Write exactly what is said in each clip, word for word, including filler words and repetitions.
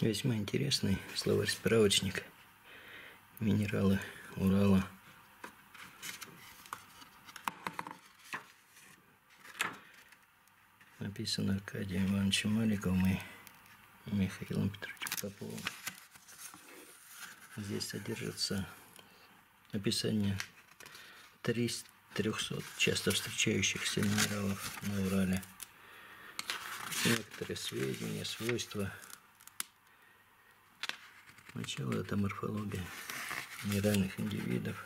Весьма интересный словарь-справочник «Минералы Урала». Написано Аркадием Ивановичем Маликовым и Михаилом Петровичем Поповым. Здесь содержится описание трёхсот часто встречающихся минералов на Урале. Некоторые сведения, свойства, начало — это морфология минеральных индивидов,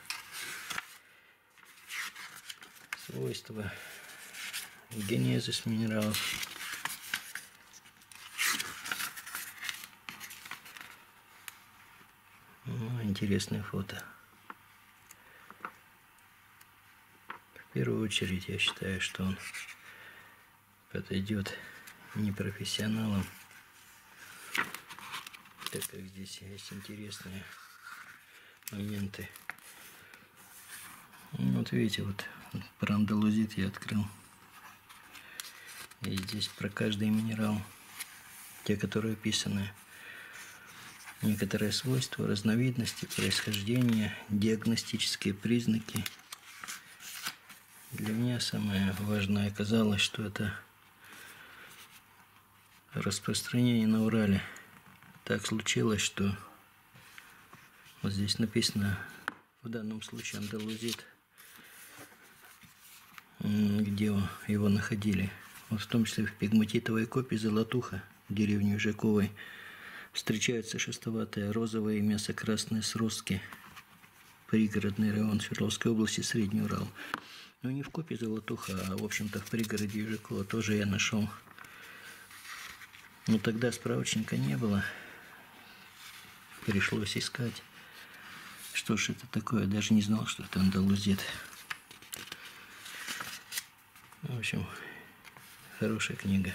свойства, генезис минералов, ну, интересное фото. В первую очередь я считаю, что он подойдет непрофессионалам, так как здесь есть интересные моменты. Вот видите, вот про андалузит я открыл. И здесь про каждый минерал, те, которые описаны, некоторые свойства, разновидности, происхождение, диагностические признаки. Для меня самое важное оказалось, что это распространение на Урале. Так случилось, что вот здесь написано, в данном случае андалузит, где его находили. Вот в том числе в пигматитовой копии «Золотуха» деревни Южаковой встречаются шестоватые, розовые, мясо-красные сростки. Пригородный район Свердловской области, Средний Урал. Но не в копии «Золотуха», а в общем-то в пригороде Южакова тоже я нашел. Но тогда справочника не было. Пришлось искать. Что ж это такое? Я даже не знал, что это андалузит. В общем... хорошая книга.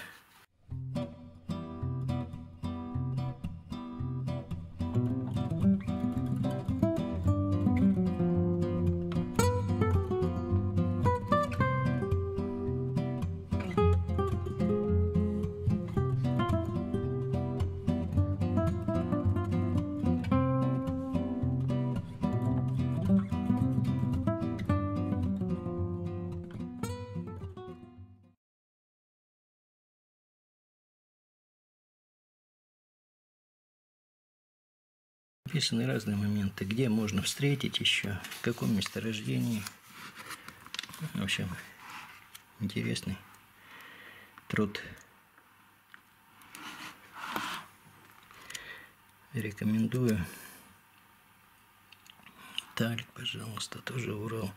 Описаны разные моменты, где можно встретить еще, в каком месторождении. В общем, интересный труд. Рекомендую. Тальк, пожалуйста, тоже Урал.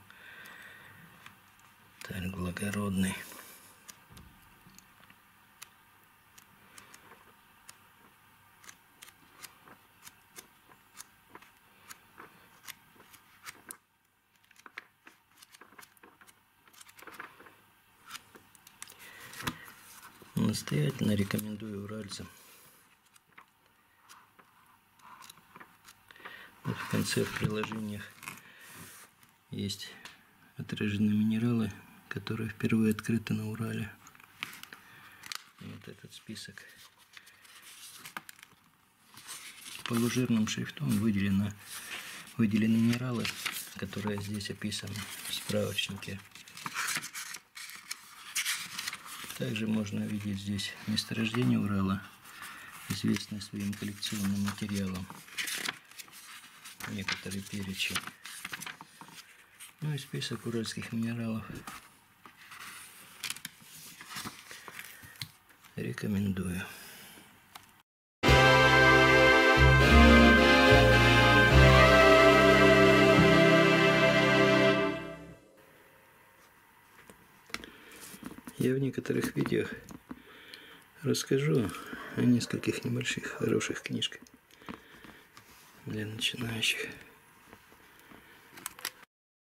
Тальк благородный. Настоятельно рекомендую уральцам. Вот в конце, в приложениях, есть отражены минералы, которые впервые открыты на Урале. И вот этот список. Полужирным шрифтом выделено, выделены минералы, которые здесь описаны в справочнике. Также можно видеть здесь месторождение Урала, известное своим коллекционным материалом, некоторые перечень, ну и список уральских минералов. Рекомендую. Я в некоторых видео расскажу о нескольких небольших хороших книжках для начинающих.